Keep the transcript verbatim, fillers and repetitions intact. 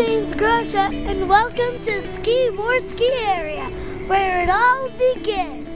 Jay Groccia, and welcome to Ski Ward Ski Area, where it all begins.